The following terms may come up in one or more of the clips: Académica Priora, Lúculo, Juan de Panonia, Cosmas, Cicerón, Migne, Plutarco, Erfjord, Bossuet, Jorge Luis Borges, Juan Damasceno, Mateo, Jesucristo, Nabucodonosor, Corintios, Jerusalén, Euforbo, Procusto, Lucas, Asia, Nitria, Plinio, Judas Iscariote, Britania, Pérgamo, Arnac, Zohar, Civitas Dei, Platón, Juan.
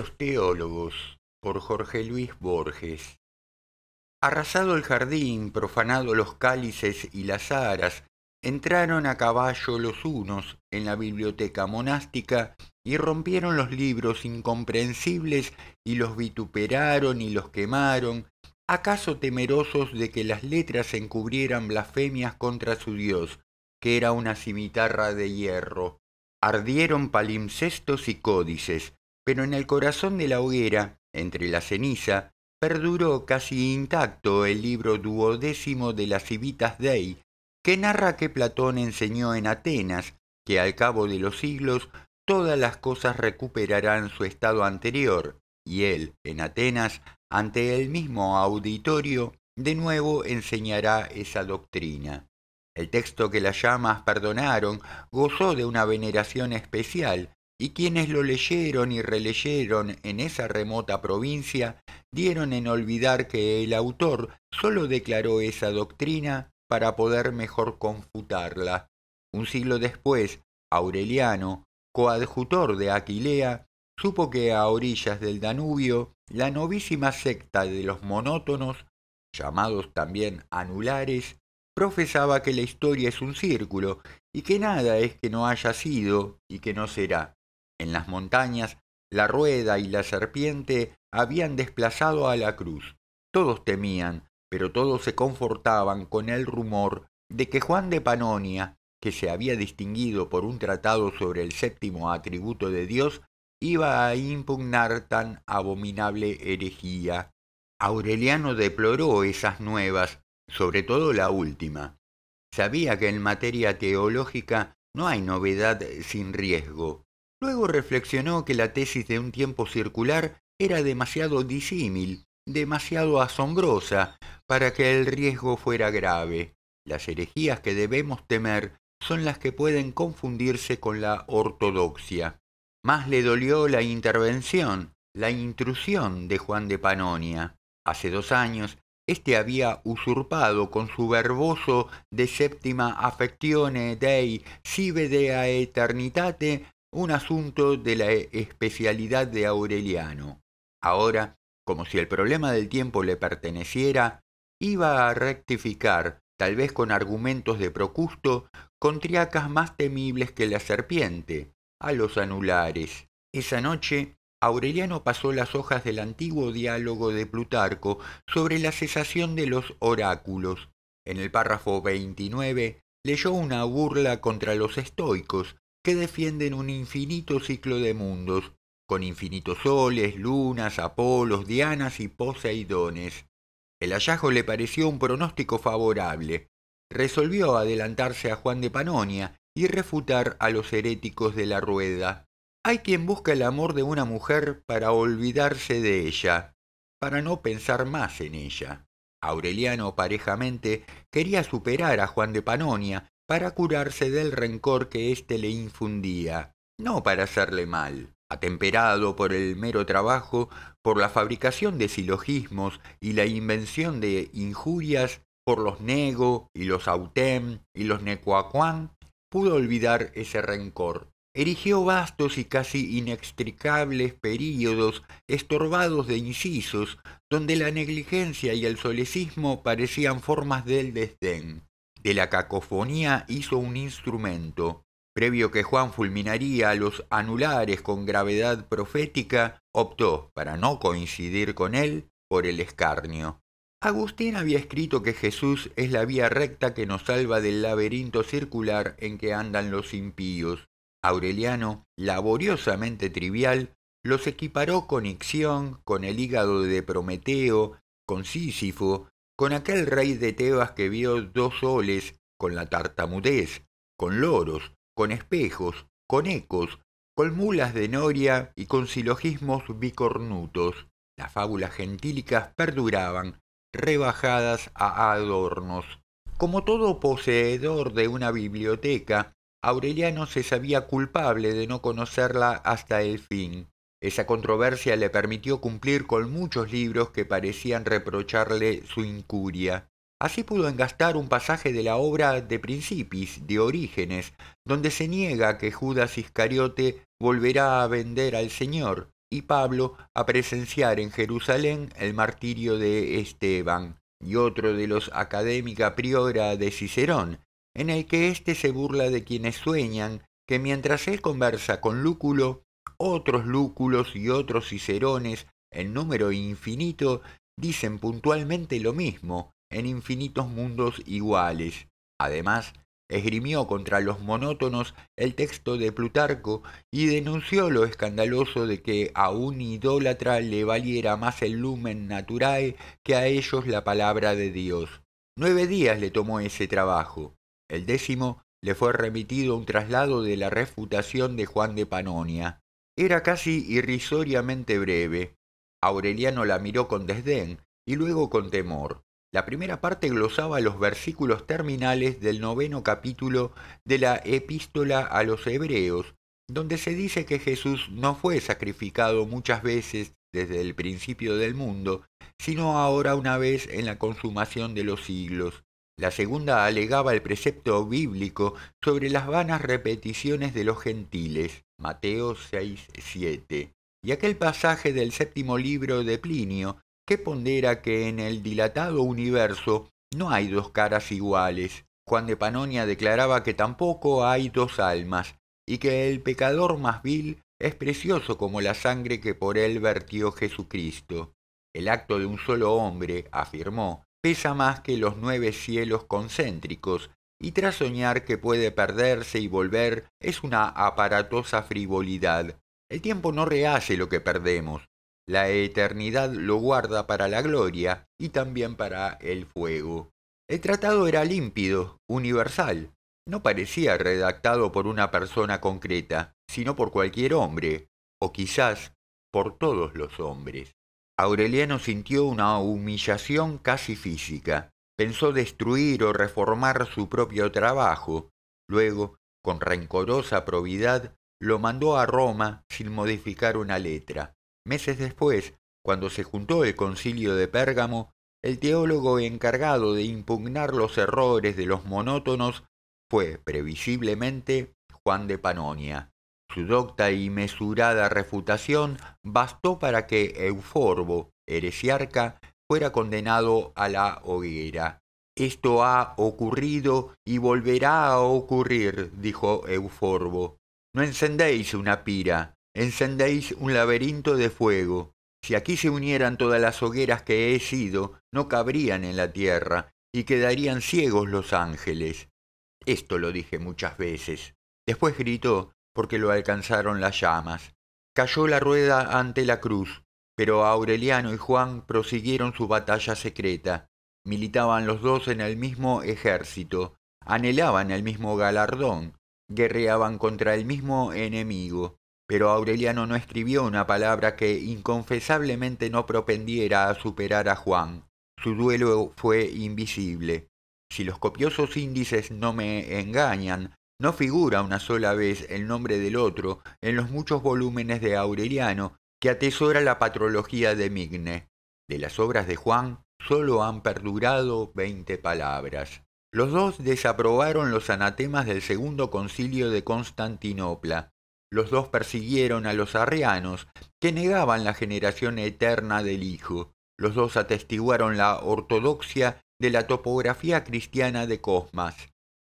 Los teólogos, por Jorge Luis Borges. Arrasado el jardín, profanado los cálices y las aras, entraron a caballo los unos en la biblioteca monástica y rompieron los libros incomprensibles y los vituperaron y los quemaron, acaso temerosos de que las letras encubrieran blasfemias contra su Dios, que era una cimitarra de hierro. Ardieron palimpsestos y códices, pero en el corazón de la hoguera, entre la ceniza, perduró casi intacto el libro duodécimo de las Civitas Dei, que narra que Platón enseñó en Atenas que al cabo de los siglos todas las cosas recuperarán su estado anterior, y él, en Atenas, ante el mismo auditorio, de nuevo enseñará esa doctrina. El texto que las llamas perdonaron gozó de una veneración especial, y quienes lo leyeron y releyeron en esa remota provincia dieron en olvidar que el autor solo declaró esa doctrina para poder mejor confutarla. Un siglo después, Aureliano, coadjutor de Aquilea, supo que a orillas del Danubio la novísima secta de los monótonos, llamados también anulares, profesaba que la historia es un círculo y que nada es que no haya sido y que no será. En las montañas, la rueda y la serpiente habían desplazado a la cruz. Todos temían, pero todos se confortaban con el rumor de que Juan de Panonia, que se había distinguido por un tratado sobre el séptimo atributo de Dios, iba a impugnar tan abominable herejía. Aureliano deploró esas nuevas, sobre todo la última. Sabía que en materia teológica no hay novedad sin riesgo. Luego reflexionó que la tesis de un tiempo circular era demasiado disímil, demasiado asombrosa, para que el riesgo fuera grave. Las herejías que debemos temer son las que pueden confundirse con la ortodoxia. Más le dolió la intervención, la intrusión de Juan de Panonia. Hace 2 años, este había usurpado con su verboso de séptima affectione dei sive dea eternitate un asunto de la especialidad de Aureliano. Ahora, como si el problema del tiempo le perteneciera, iba a rectificar, tal vez con argumentos de Procusto, contriacas más temibles que la serpiente, a los anulares. Esa noche, Aureliano pasó las hojas del antiguo diálogo de Plutarco sobre la cesación de los oráculos. En el párrafo 29 leyó una burla contra los estoicos, que defienden un infinito ciclo de mundos, con infinitos soles, lunas, apolos, dianas y poseidones. El hallazgo le pareció un pronóstico favorable. Resolvió adelantarse a Juan de Panonia y refutar a los heréticos de la rueda. Hay quien busca el amor de una mujer para olvidarse de ella, para no pensar más en ella. Aureliano, parejamente, quería superar a Juan de Panonia para curarse del rencor que éste le infundía, no para hacerle mal. Atemperado por el mero trabajo, por la fabricación de silogismos y la invención de injurias, por los nego y los autem y los necuacuán, pudo olvidar ese rencor. Erigió vastos y casi inextricables períodos estorbados de incisos, donde la negligencia y el solecismo parecían formas del desdén. De la cacofonía hizo un instrumento. Previo que Juan fulminaría a los anulares con gravedad profética, optó, para no coincidir con él, por el escarnio. Agustín había escrito que Jesús es la vía recta que nos salva del laberinto circular en que andan los impíos. Aureliano, laboriosamente trivial, los equiparó con Ixión, con el hígado de Prometeo, con Sísifo, con aquel rey de Tebas que vio 2 soles, con la tartamudez, con loros, con espejos, con ecos, con mulas de noria y con silogismos bicornutos. Las fábulas gentílicas perduraban, rebajadas a adornos. Como todo poseedor de una biblioteca, Aureliano se sabía culpable de no conocerla hasta el fin. Esa controversia le permitió cumplir con muchos libros que parecían reprocharle su incuria. Así pudo engastar un pasaje de la obra de Principis, de Orígenes, donde se niega que Judas Iscariote volverá a vender al Señor, y Pablo a presenciar en Jerusalén el martirio de Esteban, y otro de los Académica Priora de Cicerón, en el que éste se burla de quienes sueñan que mientras él conversa con Lúculo, otros Lúculos y otros Cicerones, en número infinito, dicen puntualmente lo mismo, en infinitos mundos iguales. Además, esgrimió contra los monótonos el texto de Plutarco y denunció lo escandaloso de que a un idólatra le valiera más el lumen naturae que a ellos la palabra de Dios. 9 días le tomó ese trabajo. El 10º le fue remitido un traslado de la refutación de Juan de Panonia. Era casi irrisoriamente breve. Aureliano la miró con desdén y luego con temor. La primera parte glosaba los versículos terminales del 9º capítulo de la Epístola a los Hebreos, donde se dice que Jesús no fue sacrificado muchas veces desde el principio del mundo, sino ahora una vez en la consumación de los siglos. La segunda alegaba el precepto bíblico sobre las vanas repeticiones de los gentiles, Mateo 6:7, y aquel pasaje del 7º libro de Plinio, que pondera que en el dilatado universo no hay dos caras iguales. Juan de Panonia declaraba que tampoco hay dos almas, y que el pecador más vil es precioso como la sangre que por él vertió Jesucristo. El acto de un solo hombre, afirmó, pesa más que los 9 cielos concéntricos, y tras soñar que puede perderse y volver es una aparatosa frivolidad. El tiempo no rehace lo que perdemos. La eternidad lo guarda para la gloria y también para el fuego. El tratado era límpido, universal. No parecía redactado por una persona concreta, sino por cualquier hombre, o quizás por todos los hombres. Aureliano sintió una humillación casi física. Pensó destruir o reformar su propio trabajo. Luego, con rencorosa probidad, lo mandó a Roma sin modificar una letra. Meses después, cuando se juntó el concilio de Pérgamo, el teólogo encargado de impugnar los errores de los monótonos fue, previsiblemente, Juan de Panonia. Su docta y mesurada refutación bastó para que Euforbo, heresiarca, fuera condenado a la hoguera. «Esto ha ocurrido y volverá a ocurrir», dijo Euforbo. «No encendéis una pira. Encendéis un laberinto de fuego. Si aquí se unieran todas las hogueras que he sido, no cabrían en la tierra, y quedarían ciegos los ángeles». Esto lo dije muchas veces. Después gritó, porque lo alcanzaron las llamas. Cayó la rueda ante la cruz, pero Aureliano y Juan prosiguieron su batalla secreta. Militaban los dos en el mismo ejército, anhelaban el mismo galardón, guerreaban contra el mismo enemigo. Pero Aureliano no escribió una palabra que inconfesablemente no propendiera a superar a Juan. Su duelo fue invisible. Si los copiosos índices no me engañan, no figura una sola vez el nombre del otro en los muchos volúmenes de Aureliano que atesora la patrología de Migne. De las obras de Juan solo han perdurado 20 palabras. Los dos desaprobaron los anatemas del Segundo Concilio de Constantinopla. Los dos persiguieron a los arrianos, que negaban la generación eterna del Hijo. Los dos atestiguaron la ortodoxia de la topografía cristiana de Cosmas,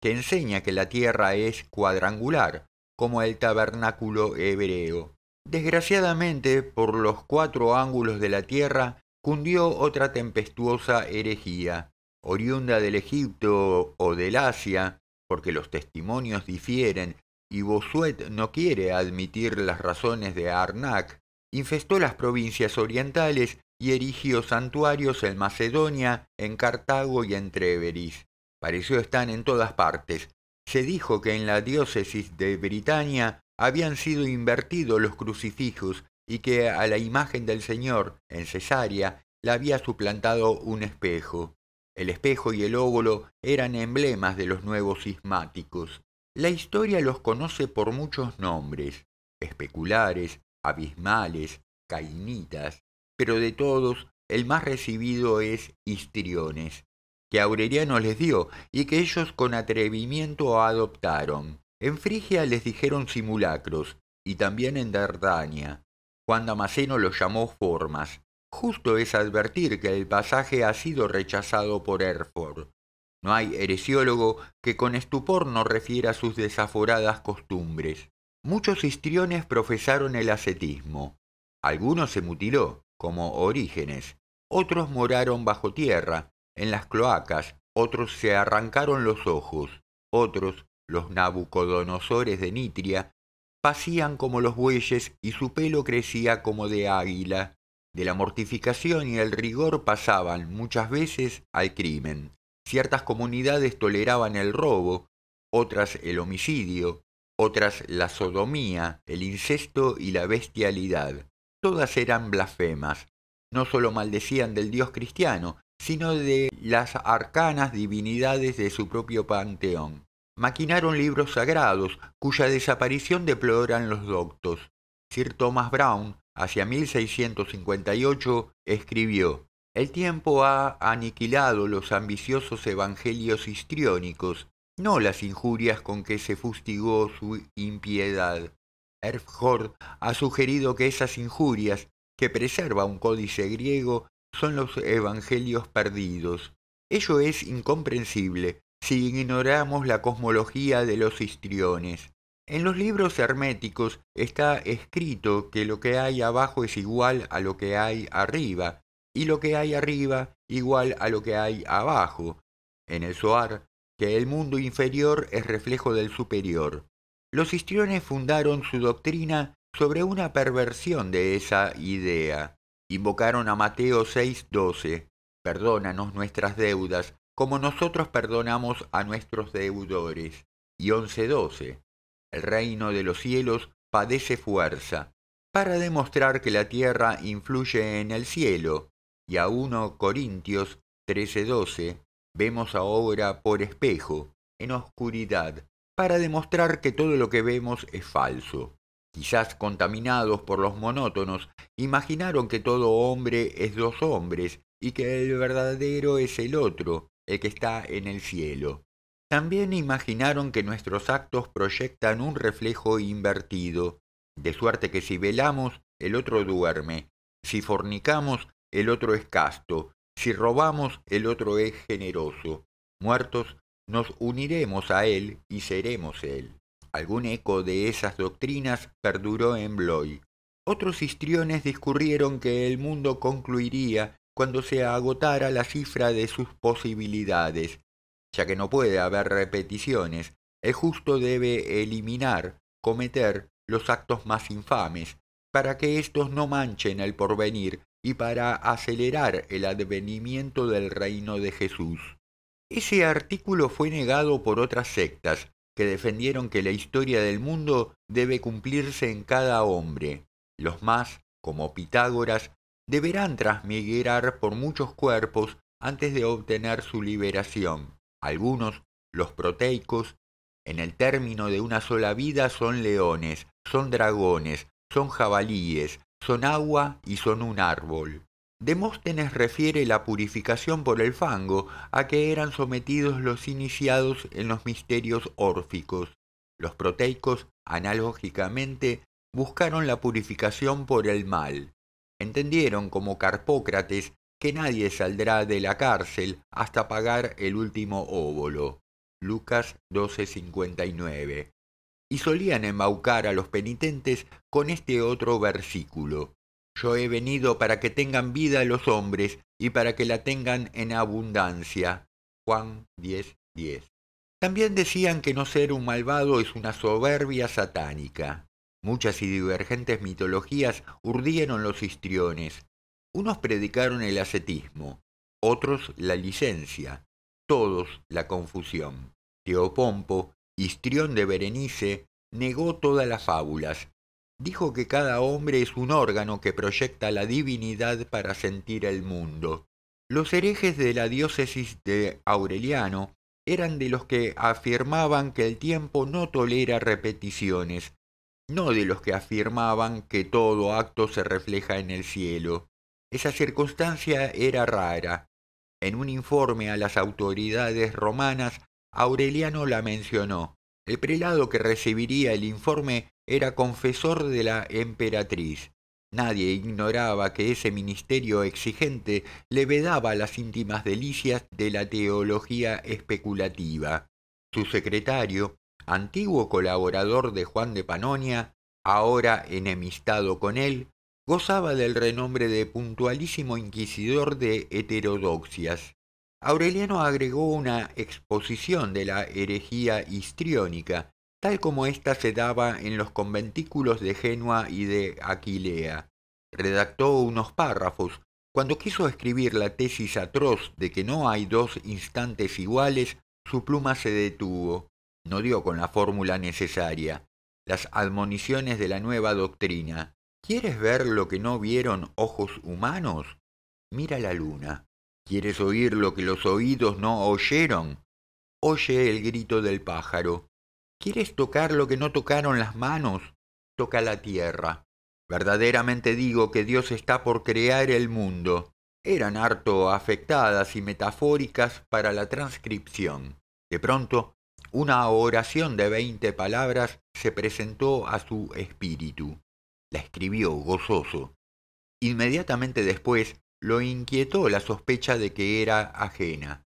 que enseña que la tierra es cuadrangular, como el tabernáculo hebreo. Desgraciadamente, por los 4 ángulos de la tierra, cundió otra tempestuosa herejía, oriunda del Egipto o del Asia, porque los testimonios difieren, y Bossuet no quiere admitir las razones de Arnac, infestó las provincias orientales y erigió santuarios en Macedonia, en Cartago y en Tréveris. Pareció estar en todas partes. Se dijo que en la diócesis de Britania habían sido invertidos los crucifijos y que a la imagen del Señor, en Cesarea, la había suplantado un espejo. El espejo y el óvulo eran emblemas de los nuevos cismáticos. La historia los conoce por muchos nombres, especulares, abismales, cainitas, pero de todos el más recibido es histriones, que Aureliano les dio y que ellos con atrevimiento adoptaron. En Frigia les dijeron simulacros, y también en Dardania. Juan Damasceno lo llamó formas. Justo es advertir que el pasaje ha sido rechazado por Erfjord. No hay heresiólogo que con estupor no refiera sus desaforadas costumbres. Muchos histriones profesaron el ascetismo. Algunos se mutiló, como Orígenes. Otros moraron bajo tierra, en las cloacas. Otros se arrancaron los ojos. Otros, los Nabucodonosores de Nitria, pacían como los bueyes y su pelo crecía como de águila. De la mortificación y el rigor pasaban, muchas veces, al crimen. Ciertas comunidades toleraban el robo, otras el homicidio, otras la sodomía, el incesto y la bestialidad. Todas eran blasfemas. No solo maldecían del Dios cristiano, sino de las arcanas divinidades de su propio panteón. Maquinaron libros sagrados, cuya desaparición deploran los doctos. Sir Thomas Browne, hacia 1658, escribió: «El tiempo ha aniquilado los ambiciosos evangelios histriónicos, no las injurias con que se fustigó su impiedad». Erfjord ha sugerido que esas injurias, que preserva un códice griego, son los evangelios perdidos. Ello es incomprensible si ignoramos la cosmología de los histriones. En los libros herméticos está escrito que lo que hay abajo es igual a lo que hay arriba, y lo que hay arriba igual a lo que hay abajo. En el Zohar, que el mundo inferior es reflejo del superior. Los histriones fundaron su doctrina sobre una perversión de esa idea. Invocaron a Mateo 6:12, «Perdónanos nuestras deudas, como nosotros perdonamos a nuestros deudores», y 11:12, «El reino de los cielos padece fuerza», para demostrar que la tierra influye en el cielo, y a 1 Corintios 13:12, «Vemos ahora por espejo, en oscuridad», para demostrar que todo lo que vemos es falso. Quizás contaminados por los monótonos, imaginaron que todo hombre es dos hombres y que el verdadero es el otro, el que está en el cielo. También imaginaron que nuestros actos proyectan un reflejo invertido, de suerte que si velamos, el otro duerme, si fornicamos, el otro es casto, si robamos, el otro es generoso. Muertos, nos uniremos a él y seremos él. Algún eco de esas doctrinas perduró en Blois. Otros histriones discurrieron que el mundo concluiría cuando se agotara la cifra de sus posibilidades. Ya que no puede haber repeticiones, el justo debe eliminar, cometer, los actos más infames, para que éstos no manchen el porvenir y para acelerar el advenimiento del reino de Jesús. Ese artículo fue negado por otras sectas, que defendieron que la historia del mundo debe cumplirse en cada hombre. Los más, como Pitágoras, deberán transmigrar por muchos cuerpos antes de obtener su liberación. Algunos, los proteicos, en el término de una sola vida son leones, son dragones, son jabalíes, son agua y son un árbol. Demóstenes refiere la purificación por el fango a que eran sometidos los iniciados en los misterios órficos. Los proteicos, analógicamente, buscaron la purificación por el mal. Entendieron, como Carpócrates, que nadie saldrá de la cárcel hasta pagar el último óbolo. Lucas 12:59. Y solían embaucar a los penitentes con este otro versículo: «Yo he venido para que tengan vida los hombres y para que la tengan en abundancia». Juan 10:10. También decían que no ser un malvado es una soberbia satánica. Muchas y divergentes mitologías urdieron los histriones. Unos predicaron el ascetismo, otros la licencia, todos la confusión. Teopompo, histrión de Berenice, negó todas las fábulas. Dijo que cada hombre es un órgano que proyecta la divinidad para sentir el mundo. Los herejes de la diócesis de Aureliano eran de los que afirmaban que el tiempo no tolera repeticiones, no de los que afirmaban que todo acto se refleja en el cielo. Esa circunstancia era rara. En un informe a las autoridades romanas, Aureliano la mencionó. El prelado que recibiría el informe era confesor de la emperatriz. Nadie ignoraba que ese ministerio exigente le vedaba las íntimas delicias de la teología especulativa. Su secretario, antiguo colaborador de Juan de Panonia, ahora enemistado con él, gozaba del renombre de puntualísimo inquisidor de heterodoxias. Aureliano agregó una exposición de la herejía histriónica, tal como ésta se daba en los conventículos de Génua y de Aquilea. Redactó unos párrafos. Cuando quiso escribir la tesis atroz de que no hay dos instantes iguales, su pluma se detuvo. No dio con la fórmula necesaria. Las admoniciones de la nueva doctrina. ¿Quieres ver lo que no vieron ojos humanos? Mira la luna. ¿Quieres oír lo que los oídos no oyeron? Oye el grito del pájaro. ¿Quieres tocar lo que no tocaron las manos? Toca la tierra. Verdaderamente digo que Dios está por crear el mundo. Eran harto afectadas y metafóricas para la transcripción. De pronto, una oración de 20 palabras se presentó a su espíritu. La escribió gozoso. Inmediatamente después lo inquietó la sospecha de que era ajena.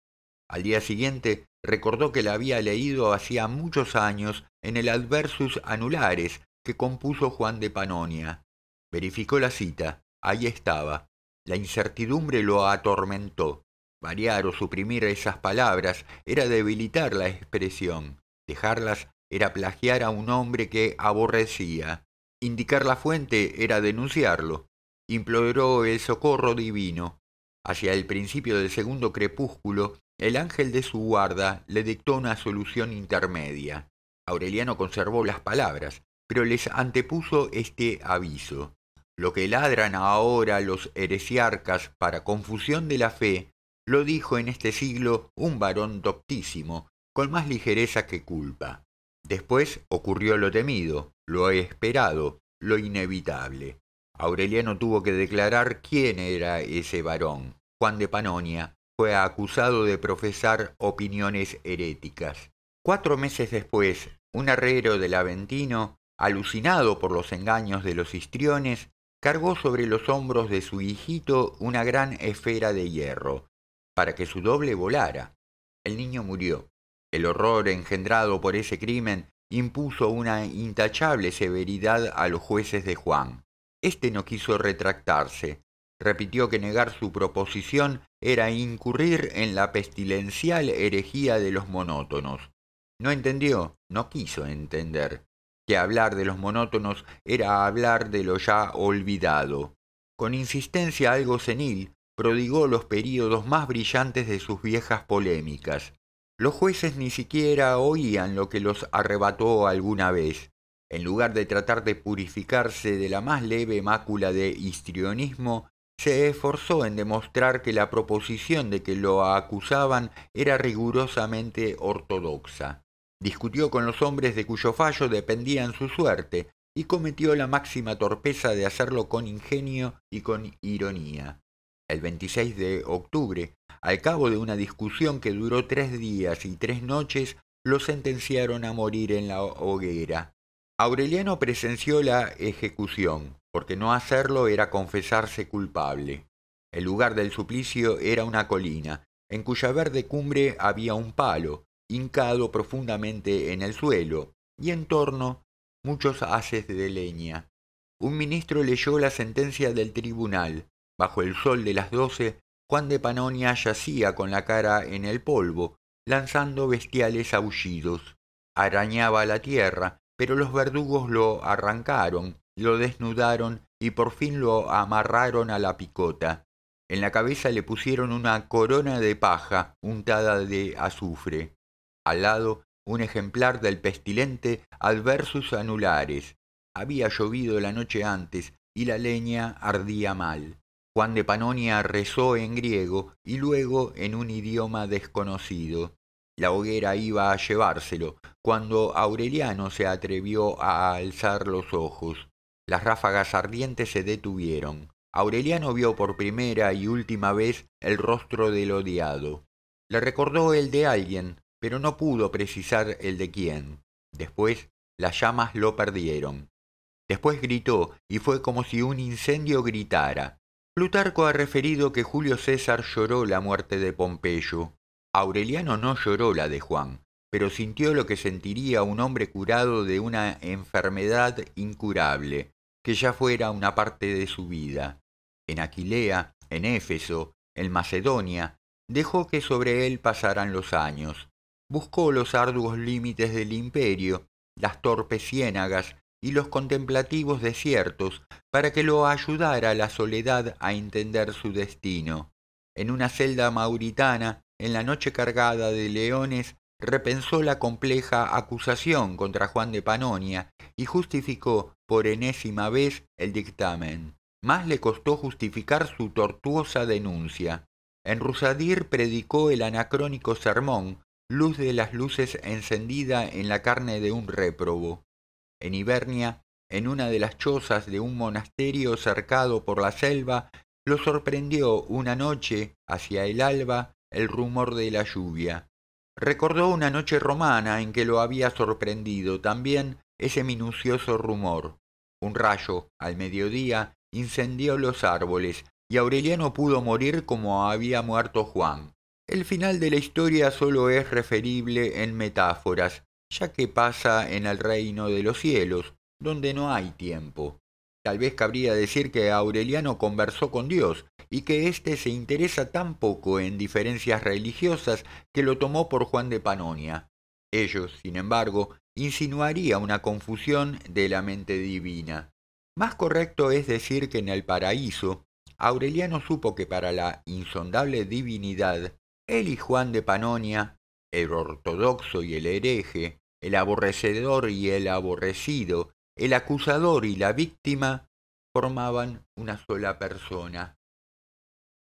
Al día siguiente, recordó que la había leído hacía muchos años en el Adversus Anulares que compuso Juan de Panonia. Verificó la cita. Ahí estaba. La incertidumbre lo atormentó. Variar o suprimir esas palabras era debilitar la expresión. Dejarlas era plagiar a un hombre que aborrecía. Indicar la fuente era denunciarlo. Imploró el socorro divino. Hacia el principio del segundo crepúsculo, el ángel de su guarda le dictó una solución intermedia. Aureliano conservó las palabras, pero les antepuso este aviso. Lo que ladran ahora los heresiarcas para confusión de la fe, lo dijo en este siglo un varón doctísimo, con más ligereza que culpa. Después ocurrió lo temido, lo esperado, lo inevitable. Aureliano tuvo que declarar quién era ese varón, Juan de Panonia. Fue acusado de profesar opiniones heréticas. 4 meses después, un herrero del Aventino, alucinado por los engaños de los histriones, cargó sobre los hombros de su hijito una gran esfera de hierro, para que su doble volara. El niño murió. El horror engendrado por ese crimen impuso una intachable severidad a los jueces de Juan. Este no quiso retractarse. Repitió que negar su proposición era incurrir en la pestilencial herejía de los monótonos. No entendió, no quiso entender, que hablar de los monótonos era hablar de lo ya olvidado. Con insistencia algo senil, prodigó los períodos más brillantes de sus viejas polémicas. Los jueces ni siquiera oían lo que los arrebató alguna vez. En lugar de tratar de purificarse de la más leve mácula de histrionismo, se esforzó en demostrar que la proposición de que lo acusaban era rigurosamente ortodoxa. Discutió con los hombres de cuyo fallo dependían su suerte y cometió la máxima torpeza de hacerlo con ingenio y con ironía. El 26 de octubre, al cabo de una discusión que duró 3 días y 3 noches, lo sentenciaron a morir en la hoguera. Aureliano presenció la ejecución, porque no hacerlo era confesarse culpable. El lugar del suplicio era una colina, en cuya verde cumbre había un palo, hincado profundamente en el suelo, y en torno muchos haces de leña. Un ministro leyó la sentencia del tribunal. Bajo el sol de las 12, Juan de Panonia yacía con la cara en el polvo, lanzando bestiales aullidos. Arañaba la tierra, pero los verdugos lo arrancaron, lo desnudaron y por fin lo amarraron a la picota. En la cabeza le pusieron una corona de paja untada de azufre. Al lado, un ejemplar del pestilente Adversus Anulares. Había llovido la noche antes y la leña ardía mal. Juan de Panonia rezó en griego y luego en un idioma desconocido. La hoguera iba a llevárselo, cuando Aureliano se atrevió a alzar los ojos. Las ráfagas ardientes se detuvieron. Aureliano vio por primera y última vez el rostro del odiado. Le recordó el de alguien, pero no pudo precisar el de quién. Después, las llamas lo perdieron. Después gritó, y fue como si un incendio gritara. Plutarco ha referido que Julio César lloró la muerte de Pompeyo. Aureliano no lloró la de Juan, pero sintió lo que sentiría un hombre curado de una enfermedad incurable, que ya fuera una parte de su vida. En Aquilea, en Éfeso, en Macedonia, dejó que sobre él pasaran los años. Buscó los arduos límites del imperio, las torpes ciénagas y los contemplativos desiertos para que lo ayudara la soledad a entender su destino. En una celda mauritana, en la noche cargada de leones, repensó la compleja acusación contra Juan de Panonia y justificó por enésima vez el dictamen. Más le costó justificar su tortuosa denuncia. En Rusadir predicó el anacrónico sermón, luz de las luces encendida en la carne de un réprobo. En Hibernia, en una de las chozas de un monasterio cercado por la selva, lo sorprendió una noche, hacia el alba, el rumor de la lluvia. Recordó una noche romana en que lo había sorprendido también ese minucioso rumor. Un rayo, al mediodía, incendió los árboles, y Aureliano pudo morir como había muerto Juan. El final de la historia solo es referible en metáforas, ya que pasa en el reino de los cielos, donde no hay tiempo. Tal vez cabría decir que Aureliano conversó con Dios, y que éste se interesa tan poco en diferencias religiosas que lo tomó por Juan de Panonia. Ello, sin embargo, insinuaría una confusión de la mente divina. Más correcto es decir que en el paraíso, Aureliano supo que para la insondable divinidad, él y Juan de Panonia, el ortodoxo y el hereje, el aborrecedor y el aborrecido, el acusador y la víctima, formaban una sola persona.